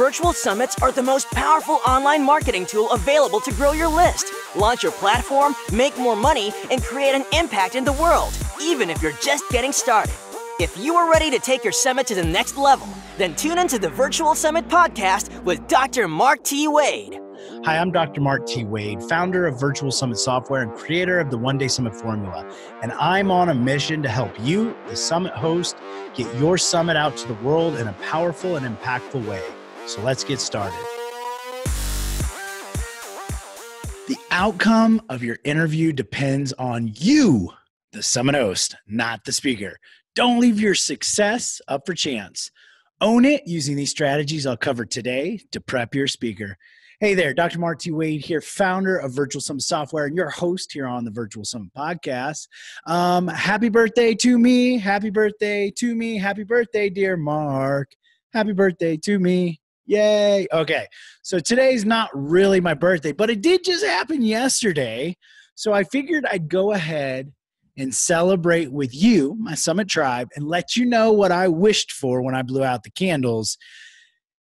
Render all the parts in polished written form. virtual summits are the most powerful online marketing tool available to grow your list, launch your platform, make more money, and create an impact in the world, even if you're just getting started. If you are ready to take your summit to the next level, then tune into the Virtual Summit Podcast with Dr. Mark T. Wade. Hi, I'm Dr. Mark T. Wade, founder of Virtual Summit Software and creator of the One Day Summit Formula. And I'm on a mission to help you, the summit host, get your summit out to the world in a powerful and impactful way. So let's get started. The outcome of your interview depends on you, the summit host, not the speaker. Don't leave your success up for chance. Own it using these strategies I'll cover today to prep your speaker. Hey there, Dr. Mark T. Wade here, founder of Virtual Summit Software and your host here on the Virtual Summit Podcast. Happy birthday to me. Happy birthday to me. Happy birthday, dear Mark. Happy birthday to me. Yay. Okay, so today's not really my birthday, but it did just happen yesterday. So I figured I'd go ahead and celebrate with you, my Summit Tribe, and let you know what I wished for when I blew out the candles.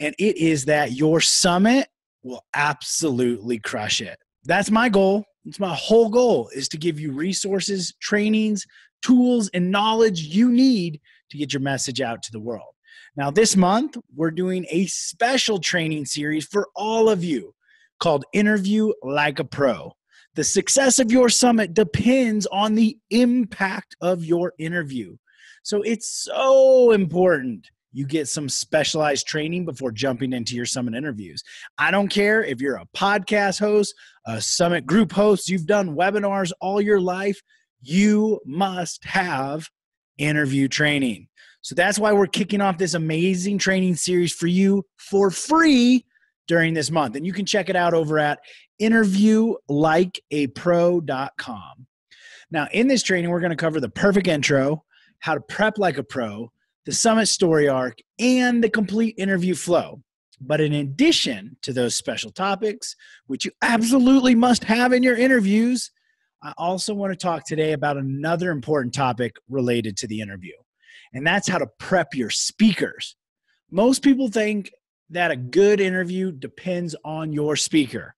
And it is that your summit will absolutely crush it. That's my goal. It's my whole goal is to give you resources, trainings, tools, and knowledge you need to get your message out to the world. Now, this month, we're doing a special training series for all of you called Interview Like a Pro. The success of your summit depends on the impact of your interview. So it's so important you get some specialized training before jumping into your summit interviews. I don't care if you're a podcast host, a summit group host, you've done webinars all your life, you must have interview training. So that's why we're kicking off this amazing training series for you for free during this month. And you can check it out over at interviewlikeapro.com. Now, in this training, we're going to cover the perfect intro, how to prep like a pro, the summit story arc, and the complete interview flow. But in addition to those special topics, which you absolutely must have in your interviews, I also want to talk today about another important topic related to the interview, and that's how to prep your speakers. Most people think that a good interview depends on your speaker.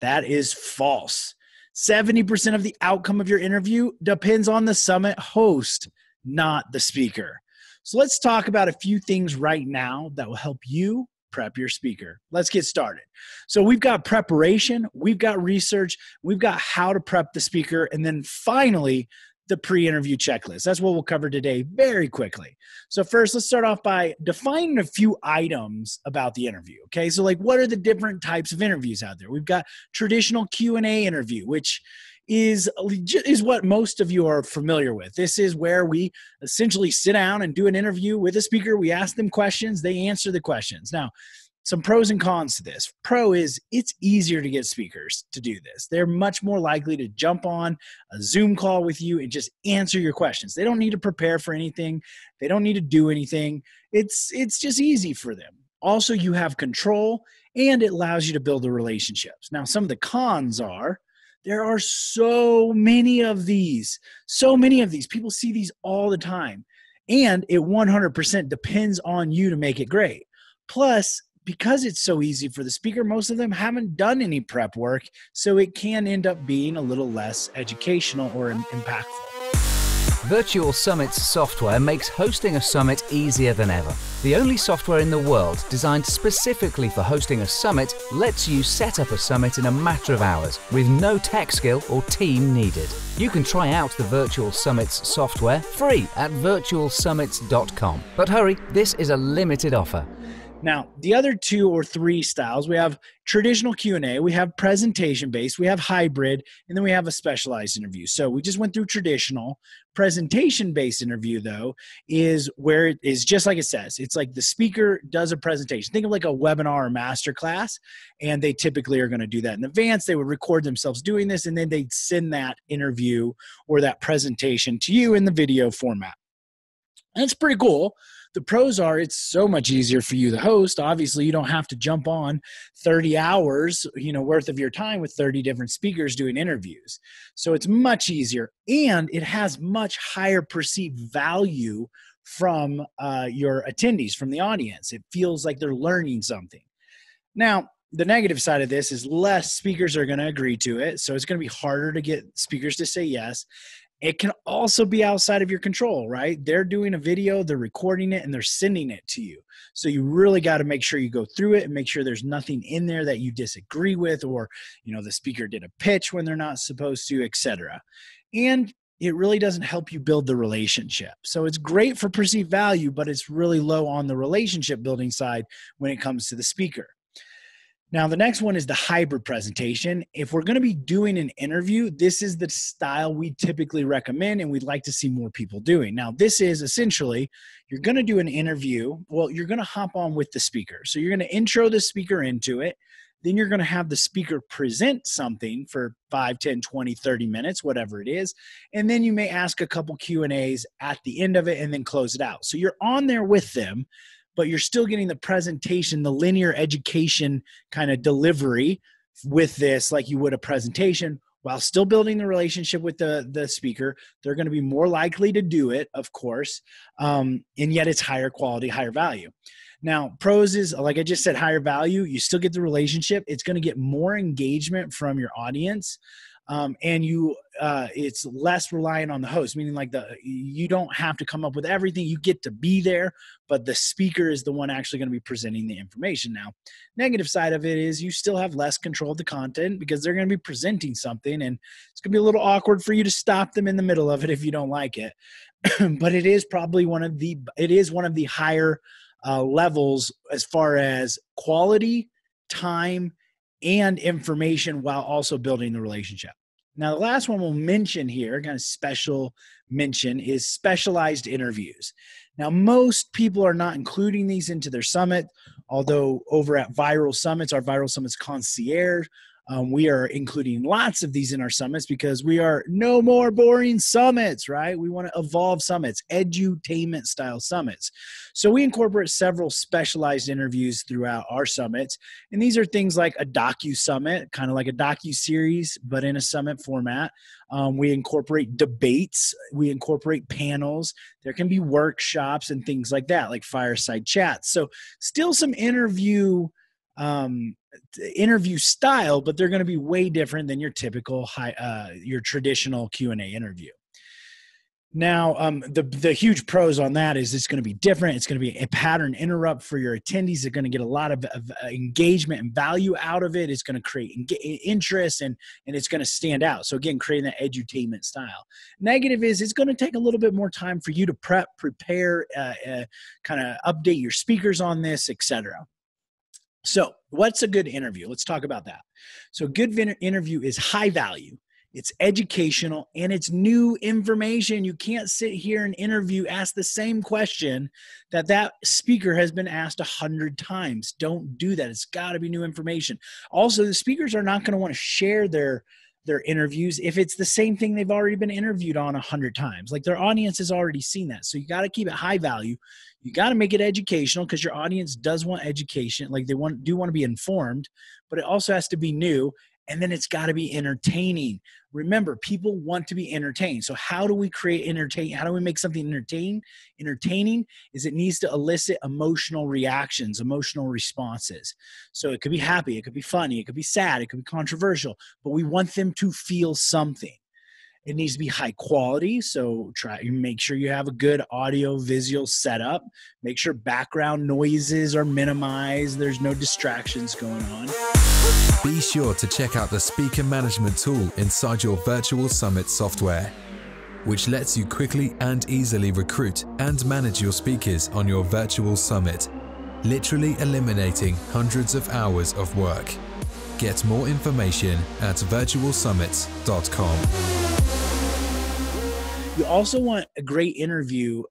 That is false. 70% of the outcome of your interview depends on the summit host, not the speaker. So let's talk about a few things right now that will help you prep your speaker. Let's get started. So we've got preparation, we've got research, we've got how to prep the speaker, and then finally, the pre-interview checklist. That's what we'll cover today very quickly. So first, let's start off by defining a few items about the interview, okay? So like, what are the different types of interviews out there? We've got traditional Q&A interview, which is what most of you are familiar with. This is where we essentially sit down and do an interview with a speaker. We ask them questions. They answer the questions. Now, some pros and cons to this. Pro is it's easier to get speakers to do this. They're much more likely to jump on a Zoom call with you and just answer your questions. They don't need to prepare for anything. They don't need to do anything. It's just easy for them. Also, you have control and it allows you to build the relationships. Now, some of the cons are there are so many of these, People see these all the time. And it 100% depends on you to make it great. Plus, because it's so easy for the speaker, most of them haven't done any prep work. So it can end up being a little less educational or impactful. Virtual Summits software makes hosting a summit easier than ever. The only software in the world designed specifically for hosting a summit lets you set up a summit in a matter of hours with no tech skill or team needed. You can try out the Virtual Summits software free at virtualsummits.com. But hurry, this is a limited offer. Now, the other two or three styles, we have traditional Q&A, we have presentation-based, we have hybrid, and then we have a specialized interview. So we just went through traditional. Presentation-based interview, though, is where it is just like it says. It's like the speaker does a presentation. Think of like a webinar or masterclass, and they typically are going to do that in advance. They would record themselves doing this, and then they'd send that interview or that presentation to you in the video format. And it's pretty cool. The pros are it's so much easier for you, the host. Obviously, you don't have to jump on 30 hours, worth of your time with 30 different speakers doing interviews. So it's much easier, and it has much higher perceived value from your attendees, from the audience. It feels like they're learning something. Now, the negative side of this is less speakers are going to agree to it. So it's going to be harder to get speakers to say yes. It can also be outside of your control, right? They're doing a video, they're recording it, and they're sending it to you. So you really got to make sure you go through it and make sure there's nothing in there that you disagree with, or, you know, the speaker did a pitch when they're not supposed to, etc. And it really doesn't help you build the relationship. So it's great for perceived value, but it's really low on the relationship building side when it comes to the speaker. Now, the next one is the hybrid presentation. If we're going to be doing an interview, this is the style we typically recommend and we'd like to see more people doing. Now, this is essentially, you're going to do an interview. Well, you're going to hop on with the speaker. So you're going to intro the speaker into it. Then you're going to have the speaker present something for 5, 10, 20, 30 minutes, whatever it is. And then you may ask a couple Q&As at the end of it and then close it out. So you're on there with them, but you're still getting the presentation, the linear education kind of delivery with this, like you would a presentation, while still building the relationship with the speaker. They're going to be more likely to do it, of course, and yet it's higher quality, higher value. Now, pros is, like I just said, higher value. You still get the relationship. It's going to get more engagement from your audience. And it's less reliant on the host, meaning like you don't have to come up with everything. You get to be there, but the speaker is the one actually going to be presenting the information. Now, negative side of it is you still have less control of the content because they're going to be presenting something, and it's going to be a little awkward for you to stop them in the middle of it if you don't like it. But it is probably one of the higher levels as far as quality, time, and information, while also building the relationship. Now, the last one we'll mention here, kind of special mention, is specialized interviews. Now, most people are not including these into their summit, although over at Viral Summits, our Viral Summits concierge, we are including lots of these in our summits because we are no more boring summits, right? We want to evolve summits, edutainment style summits. So we incorporate several specialized interviews throughout our summits. And these are things like a docu-summit, kind of like a docu-series, but in a summit format. We incorporate debates. We incorporate panels. There can be workshops and things like that, like fireside chats. So still some interview style, but they're going to be way different than your typical your traditional Q&A interview. Now, the huge pros on that is it's going to be different. It's going to be a pattern interrupt for your attendees. They're going to get a lot of engagement and value out of it. It's going to create interest and it's going to stand out. So again, creating that edutainment style. Negative is it's going to take a little bit more time for you to prepare, kind of update your speakers on this, etc. So what's a good interview? Let's talk about that. So a good interview is high value, it's educational, and it's new information. You can't sit here and ask the same question that speaker has been asked 100 times. Don't do that. It's got to be new information. Also, the speakers are not going to want to share their interviews if it's the same thing they've already been interviewed on 100 times. Like, their audience has already seen that. So you got to keep it high value. You got to make it educational because your audience does want education. Like, they do want to be informed, but it also has to be new. And then it's got to be entertaining. Remember, people want to be entertained. So how do we create entertain? How do we make something entertaining? Is it needs to elicit emotional reactions, emotional responses. So it could be happy, it could be funny, it could be sad, it could be controversial, but we want them to feel something. It needs to be high quality. So make sure you have a good audio visual setup. Make sure background noises are minimized. There's no distractions going on. Be sure to check out the speaker management tool inside your Virtual Summit software, which lets you quickly and easily recruit and manage your speakers on your Virtual Summit, literally eliminating hundreds of hours of work. Get more information at virtualsummits.com. You also want a great interview.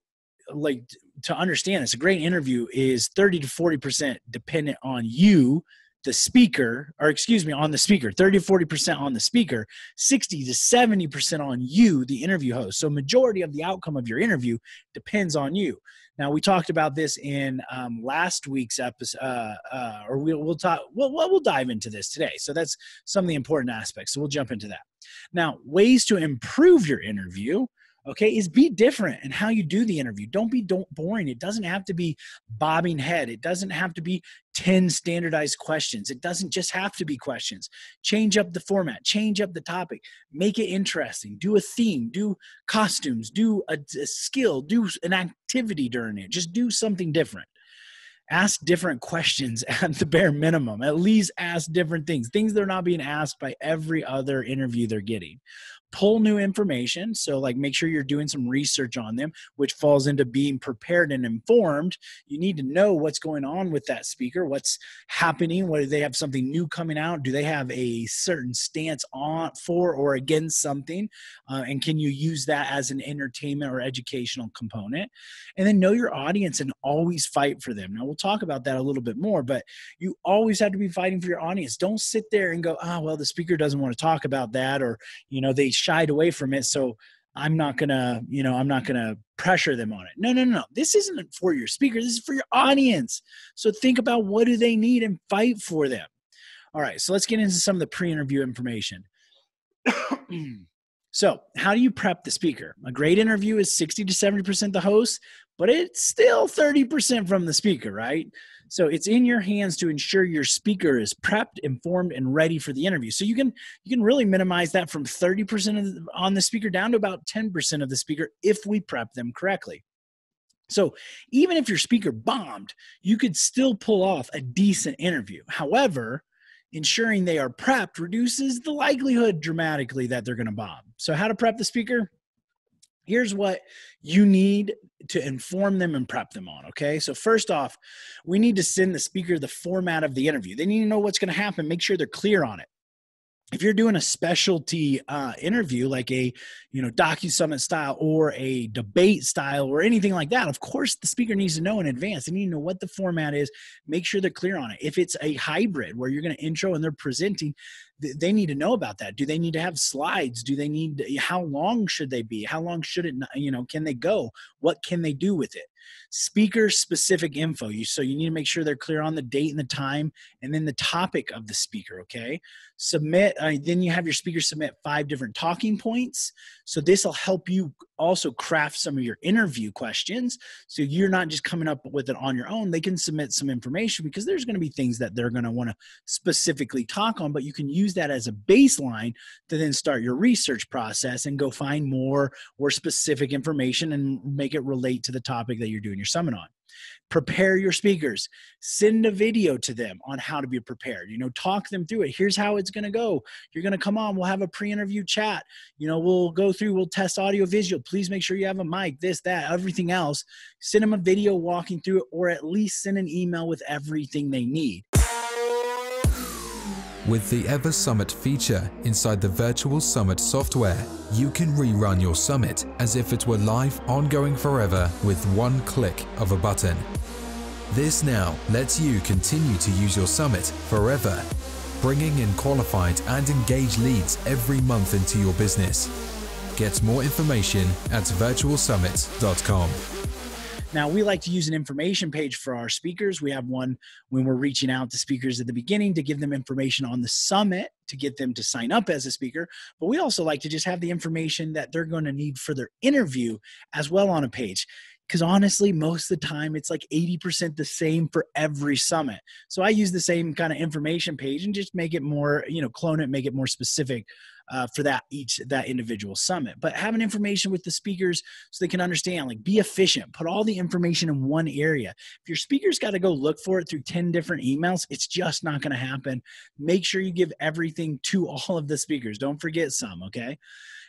Like, to understand this, a great interview is 30 to 40% dependent on you, the speaker, or excuse me, on the speaker, 30 to 40% on the speaker, 60 to 70% on you, the interview host. So majority of the outcome of your interview depends on you. Now, we talked about this in last week's episode, we'll dive into this today. So that's some of the important aspects. So we'll jump into that. Now, ways to improve your interview. okay, is be different in how you do the interview. Don't be boring. It doesn't have to be bobbing head. It doesn't have to be 10 standardized questions. It doesn't just have to be questions. Change up the format, change up the topic, make it interesting, do a theme, do costumes, do a skill, do an activity during it. Just do something different. Ask different questions at the bare minimum. At least ask different things, things that are not being asked by every other interview they're getting. Pull new information. So like make sure you're doing some research on them, which falls into being prepared and informed. You need to know what's going on with that speaker, what's happening, whether they have something new coming out. Do they have a certain stance on for or against something? And can you use that as an entertainment or educational component? And then know your audience and always fight for them. Now we'll talk about that a little bit more, but you always have to be fighting for your audience. Don't sit there and go, oh, well, the speaker doesn't want to talk about that, or, you know, they shied away from it, so I'm not gonna, you know, I'm not gonna pressure them on it. No, no, no. This isn't for your speaker. This is for your audience. So think about what do they need and fight for them. All right. So let's get into some of the pre-interview information. So how do you prep the speaker? A great interview is 60 to 70% the host, but it's still 30% from the speaker, right? So it's in your hands to ensure your speaker is prepped, informed, and ready for the interview. So you can really minimize that from 30% on the speaker down to about 10% of the speaker if we prep them correctly. So even if your speaker bombed, you could still pull off a decent interview. However, ensuring they are prepped reduces the likelihood dramatically that they're going to bomb. So how to prep the speaker? Here's what you need to inform them and prep them on, okay? So first off, we need to send the speaker the format of the interview. They need to know what's going to happen. Make sure they're clear on it. If you're doing a specialty interview, like a, you know, DocuSummit style or a debate style or anything like that, of course, the speaker needs to know in advance. They need to know what the format is. Make sure they're clear on it. If it's a hybrid where you're going to intro and they're presenting, they need to know about that. Do they need to have slides? Do they need, how long should they be? How long should it, you know, can they go? What can they do with it? Speaker specific info. So you need to make sure they're clear on the date and the time and then the topic of the speaker. Okay. Submit. Then you have your speaker submit 5 different talking points. So this will help you also craft some of your interview questions. So you're not just coming up with it on your own. They can submit some information because there's going to be things that they're going to want to specifically talk on, but you can use that as a baseline to then start your research process and go find more or specific information and make it relate to the topic that you're doing your summit on. Prepare your speakers. Send a video to them on how to be prepared. You know, talk them through it. Here's how it's going to go. You're going to come on. We'll have a pre-interview chat. You know, we'll go through, we'll test audio visual. Please make sure you have a mic, this, that, everything else. Send them a video walking through it, or at least send an email with everything they need. With the Ever Summit feature inside the Virtual Summit software, you can rerun your summit as if it were live, ongoing forever with one click of a button. This now lets you continue to use your summit forever, bringing in qualified and engaged leads every month into your business. Get more information at virtualsummits.com. Now, we like to use an information page for our speakers. We have one when we're reaching out to speakers at the beginning to give them information on the summit to get them to sign up as a speaker. But we also like to just have the information that they're going to need for their interview as well on a page. Because honestly, most of the time, it's like 80% the same for every summit. So I use the same kind of information page and just make it more, you know, clone it, make it more specific for that individual summit. But having information with the speakers so they can understand, like be efficient, put all the information in one area. If your speaker's got to go look for it through 10 different emails, it's just not going to happen. Make sure you give everything to all of the speakers. Don't forget some, okay?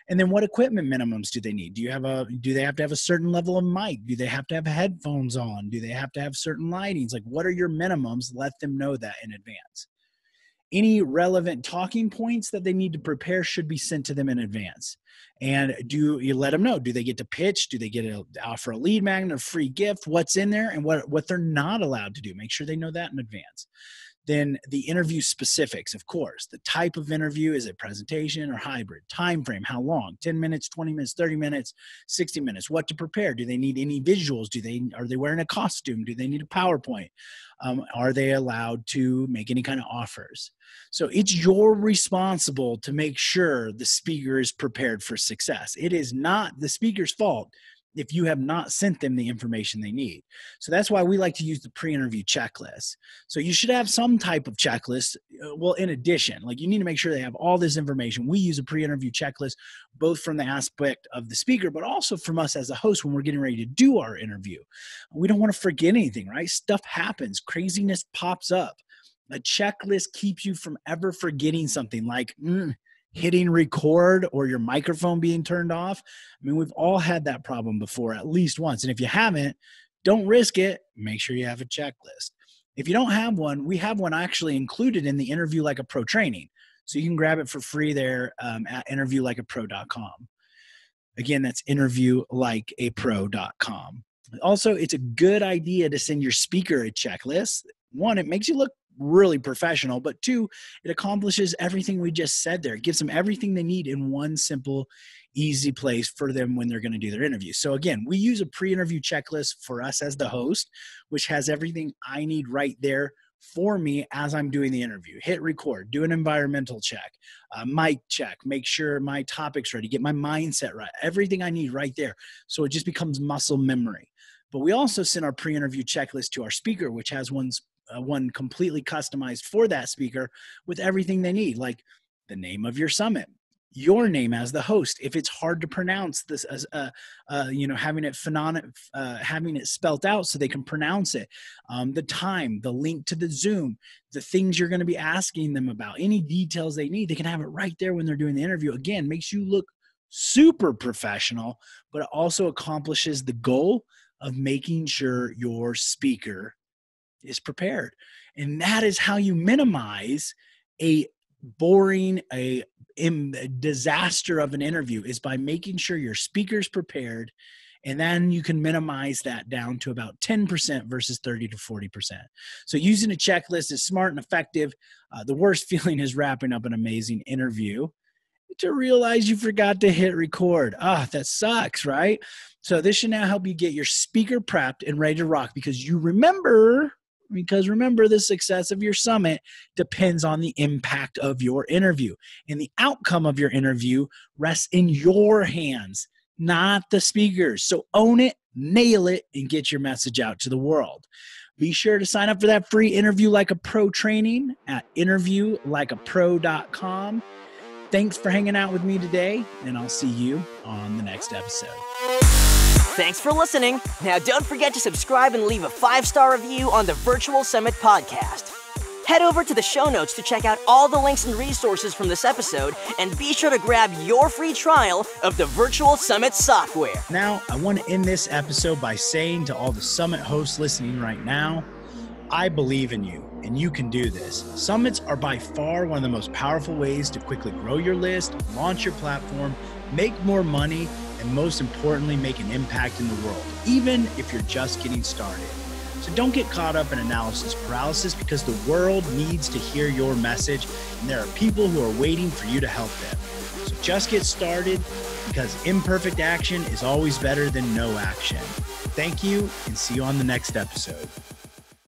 And then what equipment minimums do they need? Do they have to have a certain level of mic? Do they have to have headphones on? Do they have to have certain lightings? Like, what are your minimums? Let them know that in advance. Any relevant talking points that they need to prepare should be sent to them in advance. And do you let them know, do they get to pitch? Do they get to offer a lead magnet, a free gift, what's in there and what they're not allowed to do? Make sure they know that in advance. Then the interview specifics, of course, the type of interview, is it presentation or hybrid, time frame, how long, 10 minutes, 20 minutes, 30 minutes, 60 minutes, what to prepare, do they need any visuals, are they wearing a costume, do they need a PowerPoint, are they allowed to make any kind of offers? So it's your responsible to make sure the speaker is prepared for success. It is not the speaker's fault if you have not sent them the information they need. So that's why we like to use the pre-interview checklist. So you should have some type of checklist. Well, in addition, like, you need to make sure they have all this information. We use a pre-interview checklist, both from the aspect of the speaker, but also from us as a host when we're getting ready to do our interview. We don't want to forget anything, right? Stuff happens. Craziness pops up. A checklist keeps you from ever forgetting something like, hitting record or your microphone being turned off. I mean, we've all had that problem before at least once. And if you haven't, don't risk it. Make sure you have a checklist. If you don't have one, we have one actually included in the Interview Like a Pro training. So you can grab it for free there at interviewlikeapro.com. Again, that's interviewlikeapro.com. Also, it's a good idea to send your speaker a checklist. One, it makes you look really professional, but two, it accomplishes everything we just said there. It gives them everything they need in one simple, easy place for them when they're going to do their interview. So again, we use a pre-interview checklist for us as the host, which has everything I need right there for me as I'm doing the interview. Hit record, do an environmental check, a mic check, make sure my topic's ready, get my mindset right, everything I need right there. So it just becomes muscle memory. But we also send our pre-interview checklist to our speaker, which has one completely customized for that speaker with everything they need, like the name of your summit, your name as the host. If it's hard to pronounce this, as having it spelt out so they can pronounce it, the time, the link to the Zoom, the things you're going to be asking them about, any details they need, they can have it right there when they're doing the interview. Again, makes you look super professional, but it also accomplishes the goal of making sure your speaker is prepared. And that is how you minimize a boring, a disaster of an interview, is by making sure your speaker's prepared. And then you can minimize that down to about 10% versus 30 to 40%. So using a checklist is smart and effective. The worst feeling is wrapping up an amazing interview to realize you forgot to hit record. That sucks, right? So this should now help you get your speaker prepped and ready to rock, because you remember... Because remember, the success of your summit depends on the impact of your interview. And the outcome of your interview rests in your hands, not the speaker's. So own it, nail it, and get your message out to the world. Be sure to sign up for that free Interview Like a Pro training at interviewlikeapro.com. Thanks for hanging out with me today, and I'll see you on the next episode. Thanks for listening. Now, don't forget to subscribe and leave a 5-star review on the Virtual Summit Podcast. Head over to the show notes to check out all the links and resources from this episode, and be sure to grab your free trial of the Virtual Summit software. Now, I want to end this episode by saying to all the Summit hosts listening right now, I believe in you, and you can do this. Summits are by far one of the most powerful ways to quickly grow your list, launch your platform, make more money, and most importantly, make an impact in the world, even if you're just getting started. So don't get caught up in analysis paralysis, because the world needs to hear your message, and there are people who are waiting for you to help them. So just get started, because imperfect action is always better than no action. Thank you, and see you on the next episode.